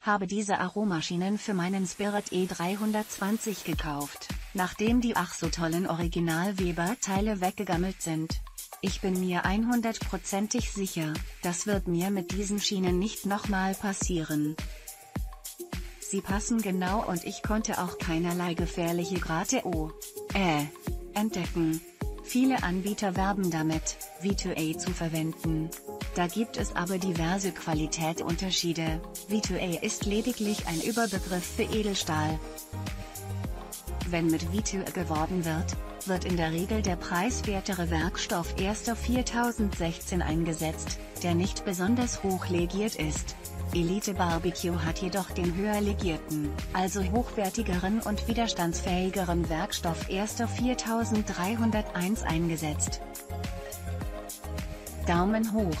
Habe diese Aromaschienen für meinen Spirit E 320 gekauft, nachdem die ach so tollen Original Weber Teile weggegammelt sind. Ich bin mir 100%ig sicher, das wird mir mit diesen Schienen nicht nochmal passieren. Sie passen genau und ich konnte auch keinerlei gefährliche Grade entdecken. Viele Anbieter werben damit, V2A zu verwenden. Da gibt es aber diverse Qualitätsunterschiede. V2A ist lediglich ein Überbegriff für Edelstahl. Wenn mit V2A geworben wird, wird in der Regel der preiswertere Werkstoff 1.4016 eingesetzt, der nicht besonders hoch legiert ist. Elite Barbecue hat jedoch den höher legierten, also hochwertigeren und widerstandsfähigeren Werkstoff 1.4301 eingesetzt. Daumen hoch!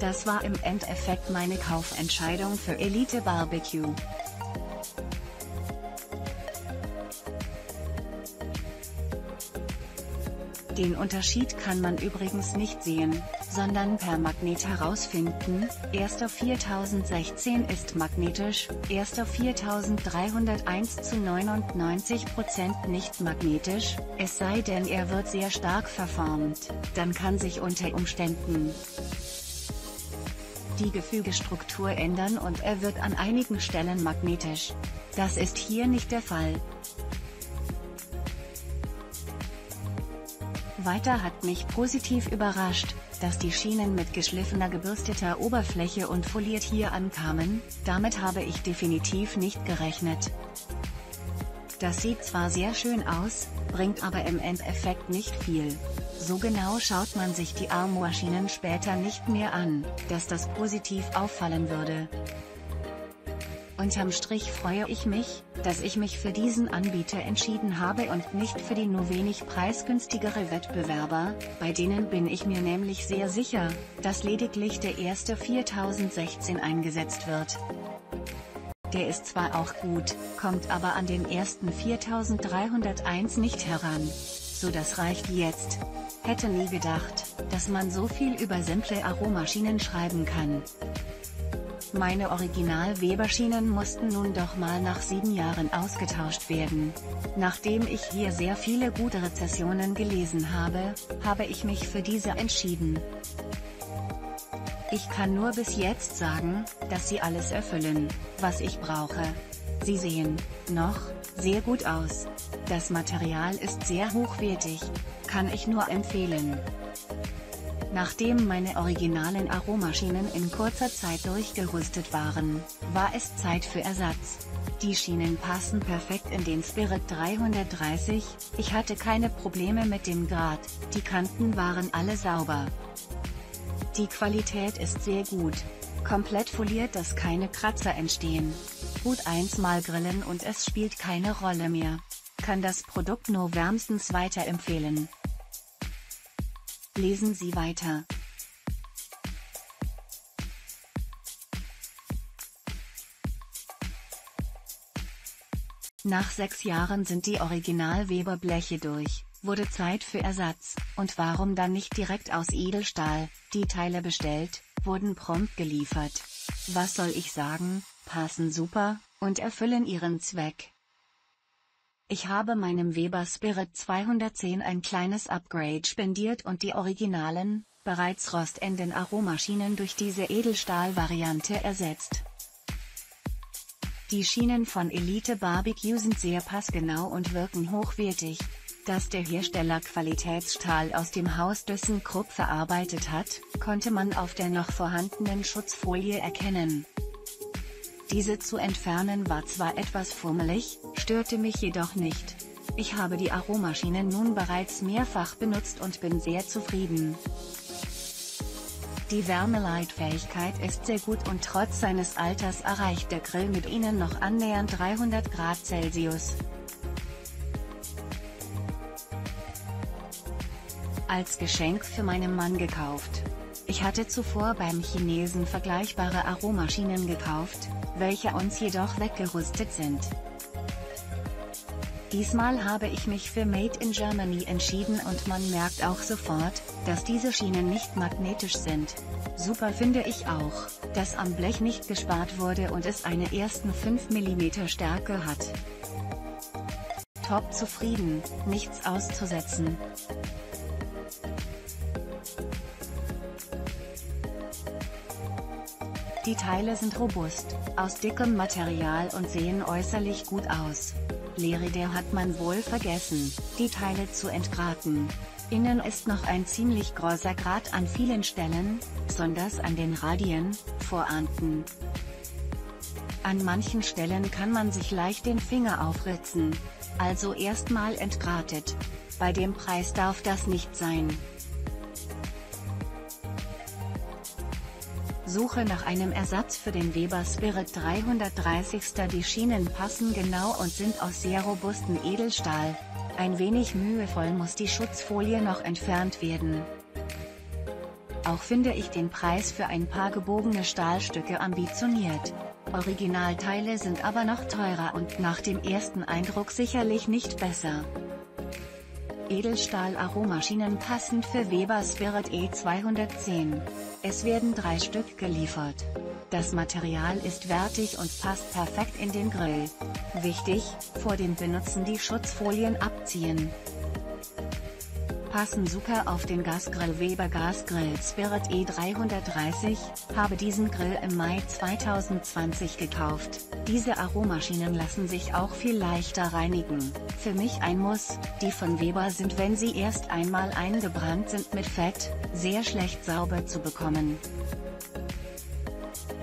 Das war im Endeffekt meine Kaufentscheidung für Elite Barbecue. Den Unterschied kann man übrigens nicht sehen, sondern per Magnet herausfinden. 1.4016 ist magnetisch, 1.4301 zu 99% nicht magnetisch, es sei denn er wird sehr stark verformt, dann kann sich unter Umständen die Gefügestruktur ändern und er wird an einigen Stellen magnetisch. Das ist hier nicht der Fall. Weiter hat mich positiv überrascht, dass die Schienen mit geschliffener gebürsteter Oberfläche und foliert hier ankamen. Damit habe ich definitiv nicht gerechnet. Das sieht zwar sehr schön aus, bringt aber im Endeffekt nicht viel. So genau schaut man sich die Aromaschienen später nicht mehr an, dass das positiv auffallen würde. Unterm Strich freue ich mich, dass ich mich für diesen Anbieter entschieden habe und nicht für die nur wenig preisgünstigere Wettbewerber, bei denen bin ich mir nämlich sehr sicher, dass lediglich der erste 4016 eingesetzt wird. Der ist zwar auch gut, kommt aber an den ersten 4301 nicht heran. So, das reicht jetzt. Hätte nie gedacht, dass man so viel über simple Aromaschienen schreiben kann. Meine Original-Weber-Schienen mussten nun doch mal nach 7 Jahren ausgetauscht werden. Nachdem ich hier sehr viele gute Rezensionen gelesen habe, habe ich mich für diese entschieden. Ich kann nur bis jetzt sagen, dass sie alles erfüllen, was ich brauche. Sie sehen noch sehr gut aus. Das Material ist sehr hochwertig, kann ich nur empfehlen. Nachdem meine originalen Aromaschienen in kurzer Zeit durchgerüstet waren, war es Zeit für Ersatz. Die Schienen passen perfekt in den Spirit 330, ich hatte keine Probleme mit dem Grad, die Kanten waren alle sauber. Die Qualität ist sehr gut. Komplett foliert, dass keine Kratzer entstehen. Gut 1-mal grillen und es spielt keine Rolle mehr. Kann das Produkt nur wärmstens weiterempfehlen. Lesen Sie weiter. Nach 6 Jahren sind die Original-Weber-Bleche durch, wurde Zeit für Ersatz, und warum dann nicht direkt aus Edelstahl? Die Teile bestellt, wurden prompt geliefert. Was soll ich sagen, passen super, und erfüllen ihren Zweck. Ich habe meinem Weber Spirit 210 ein kleines Upgrade spendiert und die originalen, bereits rostenden Aromaschienen durch diese Edelstahl-Variante ersetzt. Die Schienen von Elite Barbecue sind sehr passgenau und wirken hochwertig. Dass der Hersteller Qualitätsstahl aus dem Haus Düsenkrupp verarbeitet hat, konnte man auf der noch vorhandenen Schutzfolie erkennen. Diese zu entfernen war zwar etwas fummelig, störte mich jedoch nicht. Ich habe die Aromaschienen nun bereits mehrfach benutzt und bin sehr zufrieden. Die Wärmeleitfähigkeit ist sehr gut und trotz seines Alters erreicht der Grill mit ihnen noch annähernd 300 Grad Celsius. Als Geschenk für meinen Mann gekauft. Ich hatte zuvor beim Chinesen vergleichbare Aromaschienen gekauft, welche uns jedoch weggerüstet sind. Diesmal habe ich mich für Made in Germany entschieden und man merkt auch sofort, dass diese Schienen nicht magnetisch sind. Super finde ich auch, dass am Blech nicht gespart wurde und es eine ersten 5 mm Stärke hat. Top zufrieden, nichts auszusetzen. Die Teile sind robust, aus dickem Material und sehen äußerlich gut aus. Leere hat man wohl vergessen, die Teile zu entgraten. Innen ist noch ein ziemlich großer Grat an vielen Stellen, besonders an den Radien, vorhanden. An manchen Stellen kann man sich leicht den Finger aufritzen. Also erstmal entgratet. Bei dem Preis darf das nicht sein. Suche nach einem Ersatz für den Weber Spirit 330. Die Schienen passen genau und sind aus sehr robustem Edelstahl. Ein wenig mühevoll muss die Schutzfolie noch entfernt werden. Auch finde ich den Preis für ein paar gebogene Stahlstücke ambitioniert. Originalteile sind aber noch teurer und nach dem ersten Eindruck sicherlich nicht besser. Edelstahl Aromaschienen passend für Weber Spirit E 330. Es werden 3 Stück geliefert. Das Material ist wertig und passt perfekt in den Grill. Wichtig, vor dem Benutzen die Schutzfolien abziehen. Passen super auf den Gasgrill Weber Gasgrill Spirit E 330, habe diesen Grill im Mai 2020 gekauft. Diese Aromaschienen lassen sich auch viel leichter reinigen. Für mich ein Muss, die von Weber sind, wenn sie erst einmal eingebrannt sind mit Fett, sehr schlecht sauber zu bekommen.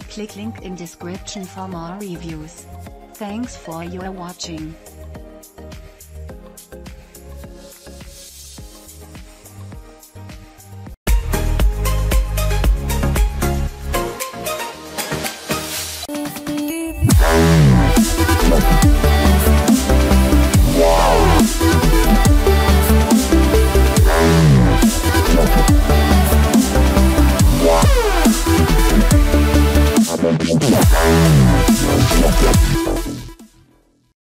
Click link in description for more reviews. Thanks for your watching.